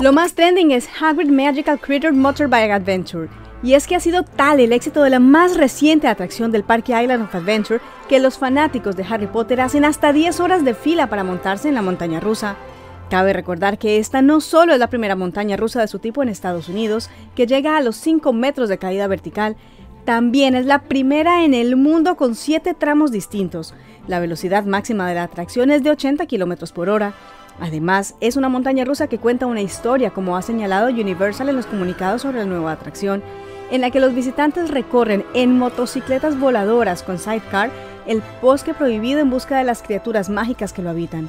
Lo más trending es Hagrid Magical Critter Motorbike Adventure, y es que ha sido tal el éxito de la más reciente atracción del parque Island of Adventure que los fanáticos de Harry Potter hacen hasta 10 horas de fila para montarse en la montaña rusa. Cabe recordar que esta no solo es la primera montaña rusa de su tipo en Estados Unidos, que llega a los 5 metros de caída vertical, también es la primera en el mundo con 7 tramos distintos. La velocidad máxima de la atracción es de 80 km/h. Además, es una montaña rusa que cuenta una historia, como ha señalado Universal en los comunicados sobre la nueva atracción, en la que los visitantes recorren en motocicletas voladoras con sidecar el bosque prohibido en busca de las criaturas mágicas que lo habitan.